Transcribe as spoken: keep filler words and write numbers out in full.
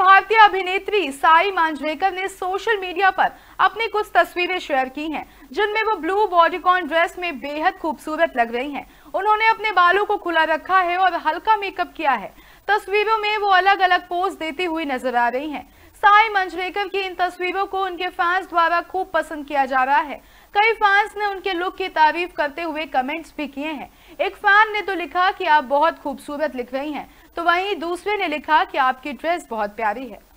भारतीय अभिनेत्री साई मांजरेकर ने सोशल मीडिया पर अपनी कुछ तस्वीरें शेयर की हैं, जिनमें वो ब्लू बॉडीकॉन ड्रेस में बेहद खूबसूरत लग रही हैं। उन्होंने अपने बालों को खुला रखा है और हल्का मेकअप किया है। तस्वीरों में वो अलग अलग पोज देती हुई नजर आ रही हैं। साई मांजरेकर की इन तस्वीरों को उनके फैंस द्वारा खूब पसंद किया जा रहा है। कई फैंस ने उनके लुक की तारीफ करते हुए कमेंट्स भी किए हैं। एक फैन ने तो लिखा कि आप बहुत खूबसूरत लग रही हैं, तो वहीं दूसरे ने लिखा कि आपकी ड्रेस बहुत प्यारी है।